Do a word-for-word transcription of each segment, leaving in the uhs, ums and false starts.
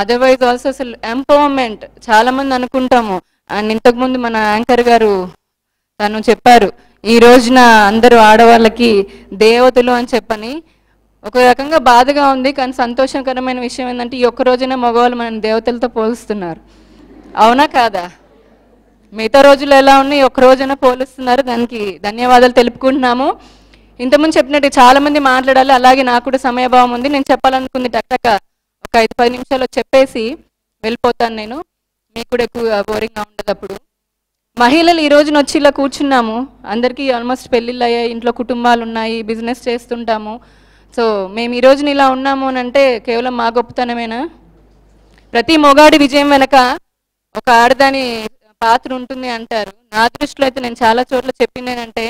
Otherwise also empowerment చాలా మంది అనుకుంటాము and ఇంతకు ముందు మన యాంకర్ గారు తను చెప్పారు ఈ రోజున అందరూ ఆడవాళ్ళకి దేవతలు అని చెప్పని ఒక రకంగా బాధగా ఉంది కానీ సంతోషకరమైన విషయం ఏందంటే ఈ ఒక్క రోజున మగవాళ్ళు మన దేవతలతో పోలుస్తున్నారు అవునా కాదా మిగతా రోజులు ఎలా ఉన్నాయి ఒక్క రోజున పోలుస్తున్నారు దానికి ధన్యవాదాలు తెలుపుకుంటున్నాము ఇంతమంది చెప్పినట్టు చాలా మంది మాట్లాడాలి అలాగే నాకు కూడా సమయభావం ఉంది నేను చెప్పాలనుకుంది టక్కక ఒక ఐదు పది నిమిషాల్లో చెప్పేసి వెళ్ళిపోతాను నేను మీకు కూడా ఎక్కువ బోరింగ్ గా ఉండదు అప్పుడు మహిళలు ఈ రోజున వచ్చి ఇలా కూర్చున్నాము అందరికీ ఆల్మోస్ట్ పెళ్ళిళ్ళు అయ్యాయి ఇంట్లో కుటుంబాలు ఉన్నాయి బిజినెస్ చేస్తుంటాము సో మేము ఈ రోజున ఇలా ఉన్నాము అంటే కేవలం మా గొప్పతనమేనా ప్రతి మగాడి విజయం వెనక ఒక ఆడదాని పాత్ర ఉంటుంది అంటారు నా దృష్టిలో అయితే నేను చాలా చోట్ల చెప్పిందేనంటే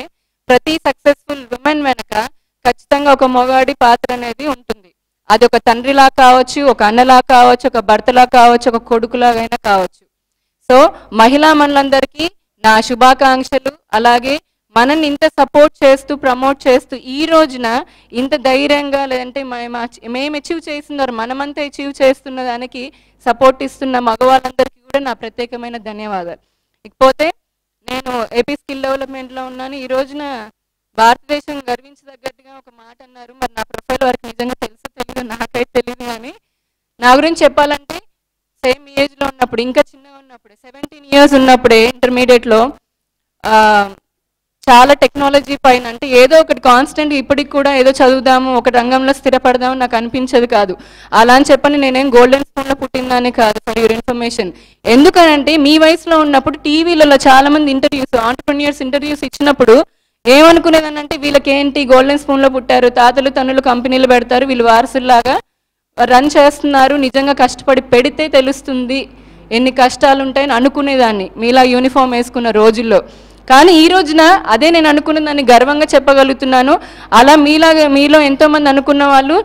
ప్రతి సక్సెస్ఫుల్ విమెన్ వెనక ఖచ్చితంగా ఒక మగాడి పాత్ర అనేది ఉంటుంది అది ఒక తండ్రిలా కావచ్చు ఒక అన్నలా కావచ్చు ఒక భర్తలా కావచ్చు ఒక కొడుకులాగైనా కావచ్చు సో మహిళా మనులందరికీ నా శుభాకాంక్షలు అలాగే మనల్ని ఇంత సపోర్ట్ చేస్తూ ప్రమోట్ చేస్తూ ఈ రోజున ఇంత ధైర్యంగా లేదంటే మేము మేము అచీవ్ చేస్తున్నారు మనమంతా అచీవ్ చేస్తున్న దానికి సపోర్ట్ ఇస్తున్న మగవాళ్ళందరికీ కూడా నా ప్రత్యేకమైన ధన్యవాదాలు ఇకపోతే నేను ఏపీ స్కిల్ డెవలప్మెంట్లో ఉన్నాను ఈ రోజున భారతదేశం గర్వించదగ్గట్టుగా ఒక మాట అన్నారు మరి నా ప్రొఫైల్ వరకు నిజంగా తెలుసో తెలియదు నాకైతే తెలియదు కానీ నా గురించి చెప్పాలంటే సేమ్ ఏజ్లో ఉన్నప్పుడు ఇంకా చిన్నగా ఉన్నప్పుడే సెవెంటీన్ ఇయర్స్ ఉన్నప్పుడే ఇంటర్మీడియట్లో చాలా టెక్నాలజీ పైన అంటే ఏదో ఒకటి కాన్స్టెంట్ ఇప్పటికి కూడా ఏదో చదువుదాము ఒక రంగంలో స్థిరపడదాము నాకు అనిపించేది కాదు అలా అని చెప్పని నేనేం గోల్డెన్ స్పూన్లో పుట్టిందానే కాదు ఫర్ యువర్ ఇన్ఫర్మేషన్ ఎందుకనంటే మీ వయసులో ఉన్నప్పుడు టీవీలలో చాలా మంది ఇంటర్వ్యూస్ ఆంటర్ప్రెన్యూర్స్ ఇంటర్వ్యూస్ ఇచ్చినప్పుడు ఏమనుకునేదానంటే వీళ్ళకేంటి గోల్డెన్ స్పూన్లో పుట్టారు తాతలు తనులు కంపెనీలు పెడతారు వీళ్ళు వారసుల్లాగా రన్ చేస్తున్నారు నిజంగా కష్టపడి పెడితే తెలుస్తుంది ఎన్ని కష్టాలు ఉంటాయని అనుకునేదాన్ని మీలా యూనిఫామ్ వేసుకున్న రోజుల్లో కానీ ఈ రోజున అదే నేను అనుకున్న దాన్ని గర్వంగా చెప్పగలుగుతున్నాను అలా మీలాగా మీలో ఎంతోమంది అనుకున్న వాళ్ళు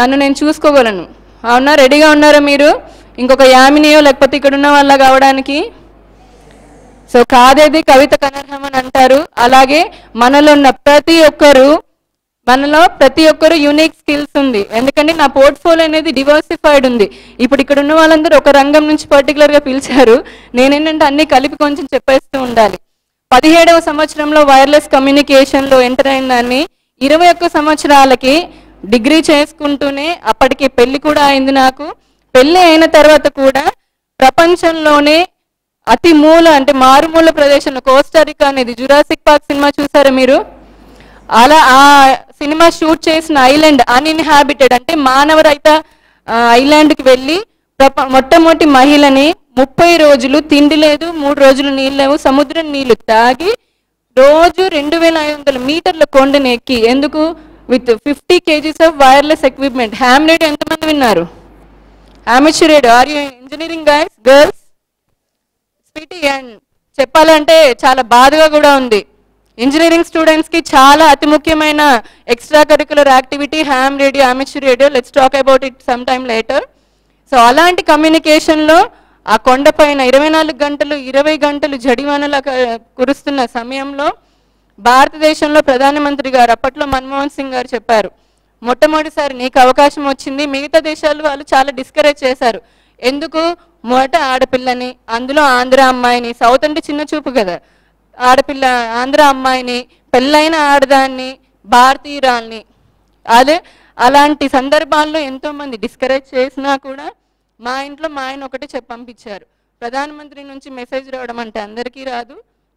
నన్ను నేను చూసుకోగలను అవునా రెడీగా ఉన్నారా మీరు ఇంకొక యామినియో లేకపోతే ఇక్కడ ఉన్న వాళ్ళ కావడానికి సో కాదేది కవిత కనర్హం అని అంటారు అలాగే మనలో ఉన్న ప్రతి ఒక్కరు మనలో ప్రతి ఒక్కరు యూనిక్ స్కిల్స్ ఉంది ఎందుకంటే నా పోర్ట్ఫోలియో అనేది డివర్సిఫైడ్ ఉంది ఇప్పుడు ఇక్కడ ఉన్న వాళ్ళందరూ ఒక రంగం నుంచి పర్టికులర్గా పిలిచారు నేనేంటంటే అన్నీ కలిపి కొంచెం చెప్పేస్తూ ఉండాలి పదిహేడవ సంవత్సరంలో వైర్లెస్ కమ్యూనికేషన్లో ఎంటర్ అయిన దాన్ని ఇరవై ఒక్క సంవత్సరాలకి డిగ్రీ చేసుకుంటూనే అప్పటికి పెళ్లి కూడా అయింది నాకు పెళ్ళి అయిన తర్వాత కూడా ప్రపంచంలోనే అతి మూల అంటే మారుమూల ప్రదేశంలో కోస్టారికా అనేది జురాసిక్ పార్క్ సినిమా చూసారా మీరు అలా ఆ సినిమా షూట్ చేసిన ఐలాండ్ అన్ఇన్హాబిటెడ్ అంటే మానవరహిత ఐలాండ్కి వెళ్ళి ప్రప మొట్టమొదటి మహిళని ముప్పై రోజులు తిండి లేదు మూడు రోజులు నీళ్ళు లేవు సముద్రం నీళ్లు తాగి రోజు రెండు వేల ఐదు వందల మీటర్ల కొండను ఎక్కి ఎందుకు with fifty KGs of wireless equipment ham radio ఎంతమంది విన్నారు amateur radio are you engineering guys girls స్పీటీ అండ్ చెప్పాలంటే చాలా బాధగా కూడా ఉంది ఇంజనీరింగ్ స్టూడెంట్స్కి చాలా అతి ముఖ్యమైన extra curricular activity ham radio amateur radio let's talk about it some time later so అలాంటి కమ్యూనికేషన్లో ఆ కొండ పైన ఇరవై నాలుగు గంటలు ఇరవై గంటలు జడివానలా కురుస్తున్న సమయంలో భారతదేశంలో ప్రధానమంత్రి గారు అప్పట్లో మన్మోహన్ సింగ్ గారు చెప్పారు మొట్టమొదటిసారి నీకు అవకాశం వచ్చింది మిగతా దేశాలు వాళ్ళు చాలా డిస్కరేజ్ చేశారు ఎందుకు మొదట ఆడపిల్లని అందులో ఆంధ్ర అమ్మాయిని సౌత్ అంటే చిన్న చూపు కదా ఆడపిల్ల ఆంధ్ర అమ్మాయిని పెళ్ళైన ఆడదాన్ని భారతీయురాల్ని అదే అలాంటి సందర్భాల్లో ఎంతోమంది డిస్కరేజ్ చేసినా కూడా మా ఇంట్లో మా ఆయన ఒకటి చెప్పి పంపించారు ప్రధానమంత్రి నుంచి మెసేజ్ రావడం అంటే అందరికీ రాదు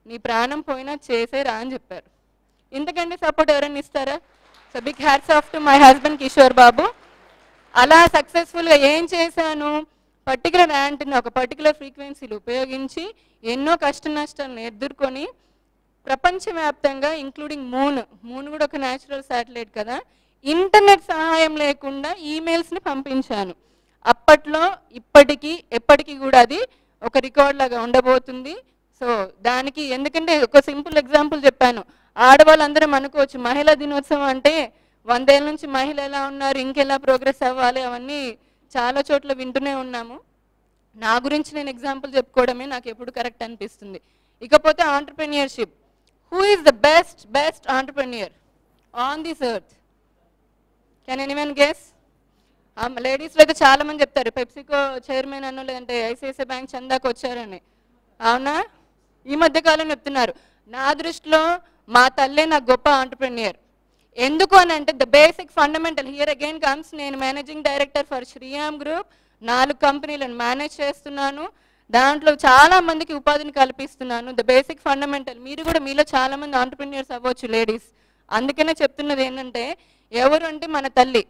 నీ ప్రాణం పోయినా చేసే రా అని చెప్పారు ఇంతకంటే సపోర్ట్ ఎవరైనా ఇస్తారా so big hats off to my husband Kishore Babu అలా సక్సెస్ఫుల్గా ఏం చేశాను పర్టికులర్ యాంటీని ఒక పర్టికులర్ ఫ్రీక్వెన్సీలు ఉపయోగించి ఎన్నో కష్ట నష్టాలను ఎదుర్కొని ప్రపంచవ్యాప్తంగా ఇంక్లూడింగ్ మూన్ మూన్ కూడా ఒక న్యాచురల్ శాటిలైట్ కదా ఇంటర్నెట్ సహాయం లేకుండా ఈమెయిల్స్ని పంపించాను అప్పట్లో ఇప్పటికీ ఎప్పటికీ కూడా అది ఒక రికార్డ్ లాగా ఉండబోతుంది సో దానికి ఎందుకంటే ఒక సింపుల్ ఎగ్జాంపుల్ చెప్పాను ఆడవాళ్ళందరం అనుకోవచ్చు మహిళా దినోత్సవం అంటే వందేళ్ళ నుంచి మహిళ ఎలా ఉన్నారు ఇంకెలా ప్రోగ్రెస్ అవ్వాలి అవన్నీ చాలా చోట్ల వింటూనే ఉన్నాము నా గురించి నేను ఎగ్జాంపుల్ చెప్పుకోవడమే నాకు ఎప్పుడు కరెక్ట్ అనిపిస్తుంది ఇకపోతే entrepreneurship who is the best best entrepreneur on this earth can anyone guess Um, ladies like చాలా మంది చెప్తారు పెప్సికో చైర్మన్ అన్న లేదంటే ఐసిఐసిఐ బ్యాంక్ చందాకు వచ్చారని అవునా ఈ మధ్య కాలం చెప్తున్నారు నా దృష్టిలో మా తల్లే నా గొప్ప ఎంటర్‌ప్రెన్యూర్ ఎందుకు అంటే the basic fundamental here again comes నేను managing director for Shriram group నాలుగు కంపెనీలను మేనేజ్ చేస్తున్నాను దాంట్లో చాలా మందికి ఉపాధిని కల్పిస్తున్నాను the basic fundamental మీరు కూడా మీలో చాలా మంది ఎంటర్‌ప్రెన్యూర్స్ అవ్వచ్చు లేడీస్ అందుకనే చెప్తున్నది ఏంటంటే ఎవరు అంటే మన తల్లి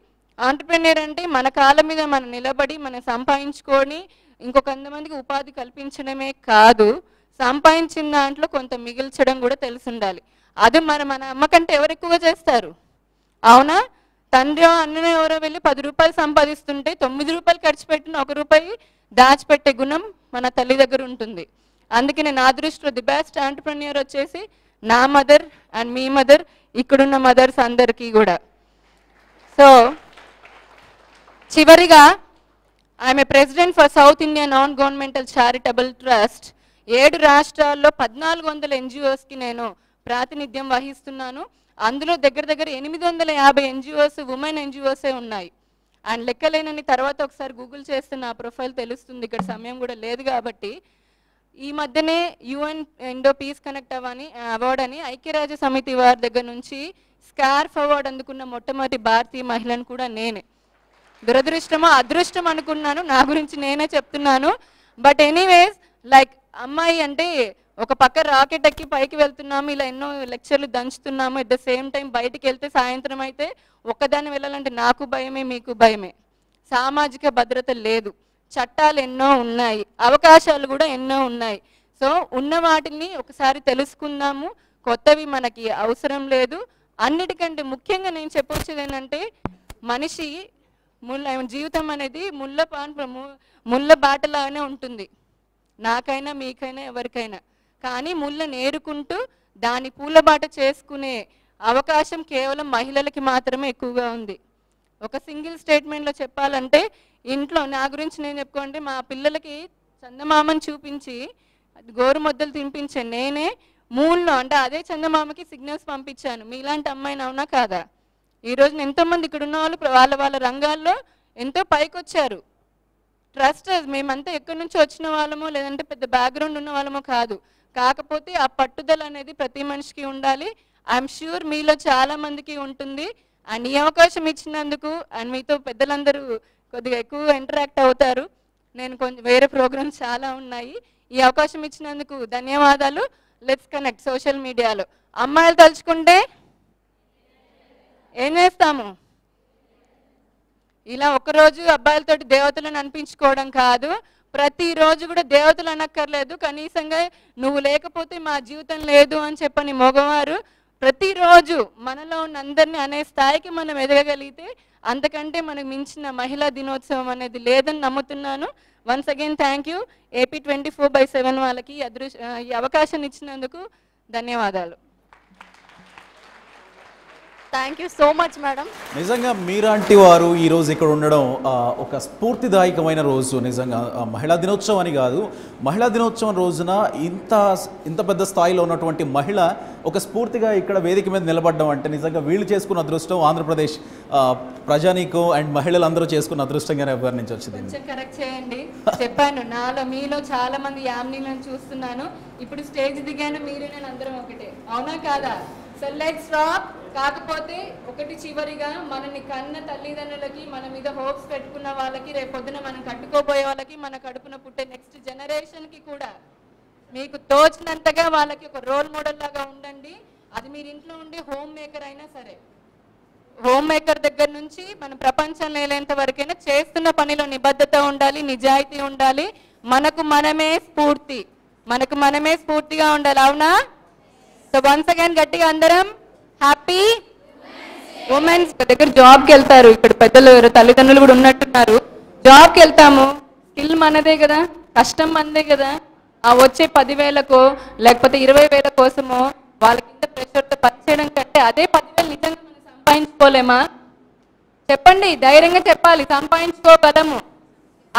Entrepreneur అంటే మన కాళ్ళ మీద మనం నిలబడి మనం సంపాదించుకొని ఇంకొకంతమందికి ఉపాధి కల్పించడమే కాదు సంపాదించిన దాంట్లో కొంత మిగిల్చడం కూడా తెలిసి ఉండాలి అది మన మన అమ్మ కంటే ఎవరు ఎక్కువ చేస్తారు అవునా తండ్రి అన్ననే ఎవరో వెళ్ళి పది రూపాయలు సంపాదిస్తుంటే తొమ్మిది రూపాయలు ఖర్చు పెట్టిన ఒక రూపాయి దాచిపెట్టే గుణం మన తల్లి దగ్గర ఉంటుంది అందుకనే నా దృష్టిలో ది బెస్ట్ ఎంటర్‌ప్రెన్యూర్ వచ్చేసి నా మదర్ అండ్ మీ మదర్ ఇక్కడ ఉన్న మదర్స్ అందరికీ కూడా so Chivariga, I am a president for South India Non-Governmental Charitable Trust. Yedu Rashtrallo పద్నాలుగు వందల N G Os ki nenu pratinidyam vahistunnanu. Andulo daggar daggar ఎనిమిది వందల యాభై N G Os women N G Os e unnayi. And lekkalenanni tarvata okasari Google chesthe na profile telustundi ikkada samayam kuda ledu kabatti. Ee madhyane U N Indo Peace Connect avani award ani Aikyarajya Samiti vaari daggar nunchi scarf award andukunna mottamodati bharatiya mahilanu kuda nene. దురదృష్టమో అదృష్టం అనుకున్నాను నా గురించి నేనే చెప్తున్నాను but anyways like అమ్మాయి అంటే ఒక పక్క రాకెట్ ఎక్కి పైకి వెళ్తున్నాము ఇలా ఎన్నో లెక్చర్లు దంచుతున్నాము అట్ ద సేమ్ టైం బయటికి వెళ్తే సాయంత్రం అయితే ఒక్కదాన్ని వెళ్ళాలంటే నాకు భయమే మీకు భయమే సామాజిక భద్రత లేదు చట్టాలు ఎన్నో ఉన్నాయి అవకాశాలు కూడా ఎన్నో ఉన్నాయి సో ఉన్న వాటిని ఒకసారి తెలుసుకుందాము కొత్తవి మనకి అవసరం లేదు అన్నిటికంటే ముఖ్యంగా నేను చెప్పొచ్చేది ఏంటంటే మనిషి ముల్ల జీవితం అనేది ముల్ల పాన్ ముల్ల బాటలానే ఉంటుంది నాకైనా మీకైనా ఎవరికైనా కానీ ముల్ల నేరుకుంటూ దాని పూలబాట చేసుకునే అవకాశం కేవలం మహిళలకి మాత్రమే ఎక్కువగా ఉంది ఒక సింగిల్ స్టేట్మెంట్లో చెప్పాలంటే ఇంట్లో నా గురించి నేను చెప్పుకోండి మా పిల్లలకి చందమామను చూపించి గోరు ముద్దలు తినిపించే నేనే మూల్లో అంటే అదే చందమామకి సిగ్నల్స్ పంపించాను మీలాంటి అమ్మాయిని అవునా కాదా ఈ రోజు ఎంతమంది ఇక్కడ ఉన్న వాళ్ళు వాళ్ళ వాళ్ళ రంగాల్లో ఎంతో పైకి వచ్చారు ట్రస్టర్స్ మేమంతా ఎక్కడి నుంచి వచ్చిన వాళ్ళమో లేదంటే పెద్ద బ్యాక్గ్రౌండ్ ఉన్న వాళ్ళమో కాదు కాకపోతే ఆ పట్టుదల అనేది ప్రతి మనిషికి ఉండాలి ఐఎమ్ ష్యూర్ మీలో చాలా మందికి ఉంటుంది అండ్ ఈ అవకాశం ఇచ్చినందుకు అండ్ మీతో పెద్దలందరూ కొద్దిగా ఎక్కువ ఇంటరాక్ట్ అవుతారు నేను కొంచెం వేరే ప్రోగ్రామ్స్ చాలా ఉన్నాయి ఈ అవకాశం ఇచ్చినందుకు ధన్యవాదాలు లెట్స్ కనెక్ట్ సోషల్ మీడియాలో అమ్మాయిలు తలుచుకుంటే ఏం చేస్తాము ఇలా ఒకరోజు అబ్బాయిలతోటి దేవతలను అనిపించుకోవడం కాదు ప్రతిరోజు కూడా దేవతలు అనక్కర్లేదు కనీసంగా నువ్వు లేకపోతే మా జీవితం లేదు అని చెప్పని మగవారు ప్రతిరోజు మనలో ఉన్న అందరినీ అనే స్థాయికి మనం ఎదగగలిగితే అంతకంటే మనకు మించిన మహిళా దినోత్సవం అనేది లేదని నమ్ముతున్నాను once again thank you AP twenty four by seven వాళ్ళకి ఈ అవకాశం ఇచ్చినందుకు ధన్యవాదాలు thank you so much madam నిజంగా మీరాంటి వారు ఈరోజు ఇక్కడ ఉండడం ఒక స్ఫూర్తిదాయకమైన రోజు నిజంగా మహిళా దినోత్సవం అని కాదు మహిళా దినోత్సవం రోజున ఇంత ఇంత పెద్ద స్థాయిలో ఉన్నటువంటి మహిళ ఒక స్ఫూర్తిగా ఇక్కడ వేదిక మీద నిలబడడం అంటే నిజంగా వీళ్ళు చేసుకున్న అదృష్టం ఆంధ్రప్రదేశ్ ప్రజానీకం అండ్ మహిళలందరూ చేసుకున్న అదృష్టంగానే అభివర్ణించి వచ్చింది కరెక్ట్ చేయండి చెప్పాను నాలో మీలో చాలా మంది యామినీలను చూస్తున్నాను ఇప్పుడు స్టేజ్ దిగాను మీరే నేను అందరం ఒకటే అవునా కాదా సో లెట్స్ రాక్ కాకపోతే ఒకటి చివరిగా మనని కన్న తల్లిదండ్రులకి మన మీద హోప్స్ పెట్టుకున్న వాళ్ళకి రేపొద్దున మనం కట్టుకోబోయే వాళ్ళకి మన కడుపున పుట్టే నెక్స్ట్ జనరేషన్కి కూడా మీకు తోచినంతగా వాళ్ళకి ఒక రోల్ మోడల్ లాగా ఉండండి అది మీరు ఇంట్లో ఉండే హోమ్ మేకర్ అయినా సరే హోమ్ మేకర్ దగ్గర నుంచి మనం ప్రపంచం లేనంత వరకైనా చేస్తున్న పనిలో నిబద్ధత ఉండాలి నిజాయితీ ఉండాలి మనకు మనమే స్ఫూర్తి మనకు మనమే స్ఫూర్తిగా ఉండాలి అవునా సో వన్స్ అగైన్ గట్టిగా అందరం హ్యాపీ ఉమెన్స్ దగ్గర జాబ్కి వెళ్తారు ఇక్కడ పెద్దలు తల్లిదండ్రులు కూడా ఉన్నట్టున్నారు జాబ్కి వెళ్తాము స్కిల్ మనదే కదా కష్టం మనదే కదా ఆ వచ్చే పదివేలకో లేకపోతే ఇరవై వేల కోసమో వాళ్ళ కింద ప్రెషర్తో పని చేయడం కంటే అదే పదివేలు నిజంగా మనం సంపాదించుకోలేమా చెప్పండి ధైర్యంగా చెప్పాలి సంపాదించుకోగలము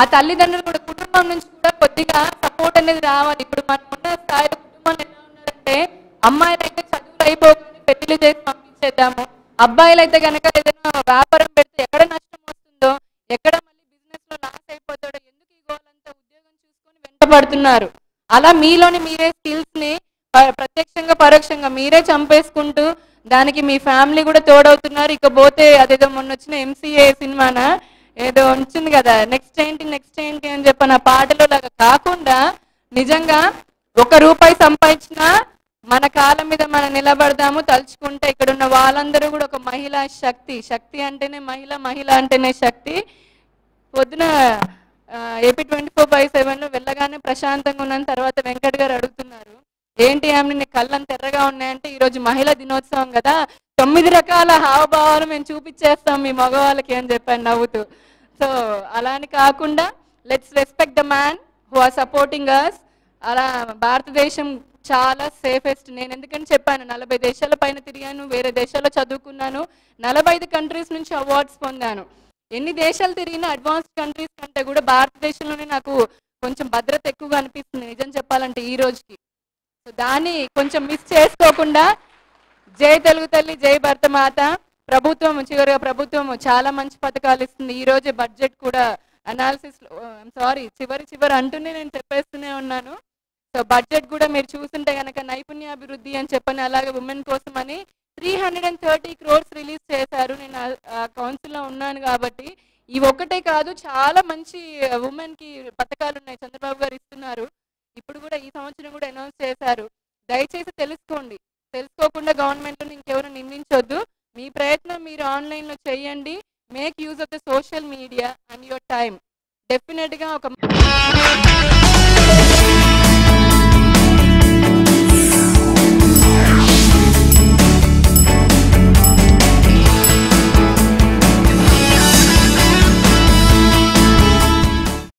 ఆ తల్లిదండ్రులు కూడా కుటుంబం నుంచి కూడా కొద్దిగా సపోర్ట్ అనేది రావాలి ఇప్పుడు మనం ఉన్న స్థాయిలో కుటుంబాలు ఎలా ఉన్నారంటే అమ్మాయిలు అయితే చదువులు అయిపోకుండా పెళ్లి చేసి పంపించేద్దాము అబ్బాయిలు అయితే కనుక ఏదైనా వ్యాపారం పెడితే ఎక్కడ నష్టం వస్తుందో ఎక్కడ మళ్ళీ బిజినెస్ లో లాస్ అయిపోతాడో ఎందుకు ఈ గోల్ అంతా ఉద్యోగం చూసుకొని వెంటపడుతున్నారు. అలా మీలోని మీరే స్కిల్స్ ని ప్రత్యక్షంగా పరోక్షంగా మీరే చంపేసుకుంటూ దానికి మీ ఫ్యామిలీ కూడా తోడవుతున్నారు. ఇకపోతే అదేదో మొన్న వచ్చిన ఎంసీఏ సినిమానా ఏదో ఉంటుంది కదా, నెక్స్ట్ ఏంటి నెక్స్ట్ ఏంటి అని చెప్పిన పాటలో లాగా కాకుండా నిజంగా ఒక రూపాయి సంపాదించినా మన కాలం మీద మనం నిలబడదాము తలుచుకుంటే ఇక్కడ ఉన్న వాళ్ళందరూ కూడా ఒక మహిళా శక్తి, శక్తి అంటేనే మహిళ, మహిళ అంటేనే శక్తి. పొద్దున AP twenty four by seven లో వెళ్ళగానే ప్రశాంతంగా ఉన్న తర్వాత వెంకట్ గారు అడుగుతున్నారు, ఏంటి ఆమె కళ్ళంత ఎర్రగా ఉన్నాయంటే ఈరోజు మహిళా దినోత్సవం కదా, తొమ్మిది రకాల హావభావాలు మేము చూపించేస్తాం మీ మగవాళ్ళకి అని చెప్పాను నవ్వుతూ. సో అలాని కాకుండా let's respect the man who are supporting us. అలా భారతదేశం చాలా సేఫెస్ట్. నేను ఎందుకంటే చెప్పాను నలభై దేశాల పైన తిరిగాను, వేరే దేశాల్లో చదువుకున్నాను, నలభై ఐదు కంట్రీస్ నుంచి అవార్డ్స్ పొందాను. ఎన్ని దేశాలు తిరిగినా అడ్వాన్స్డ్ కంట్రీస్ కంటే కూడా భారతదేశంలోనే నాకు కొంచెం భద్రత ఎక్కువగా అనిపిస్తుంది నిజం చెప్పాలంటే ఈ రోజుకి. సో దాన్ని కొంచెం మిస్ చేసుకోకుండా జై తెలుగు తల్లి, జై భరత మాత. ప్రభుత్వం చివరిగా ప్రభుత్వం చాలా మంచి పథకాలు ఇస్తుంది. ఈ రోజు బడ్జెట్ కూడా అనాలిసిస్ లో సారీ చివరి చివరి అంటూనే నేను చెప్పేస్తూనే ఉన్నాను. సో బడ్జెట్ కూడా మీరు చూస్తుంటే కనుక నైపుణ్యాభివృద్ధి అని చెప్పని అలాగే ఉమెన్ కోసం అని three hundred and thirty crores release చేశారు. నేను కౌన్సిల్లో ఉన్నాను కాబట్టి ఇవి ఒక్కటే కాదు చాలా మంచి ఉమెన్కి పథకాలు ఉన్నాయి చంద్రబాబు గారు ఇస్తున్నారు. ఇప్పుడు కూడా ఈ సంవత్సరం కూడా అనౌన్స్ చేశారు. దయచేసి తెలుసుకోండి, తెలుసుకోకుండా గవర్నమెంట్లో ఇంకెవరు నిందించొద్దు. మీ ప్రయత్నం మీరు ఆన్లైన్లో చేయండి. Make use of the social media and your time. డెఫినెట్గా ఒక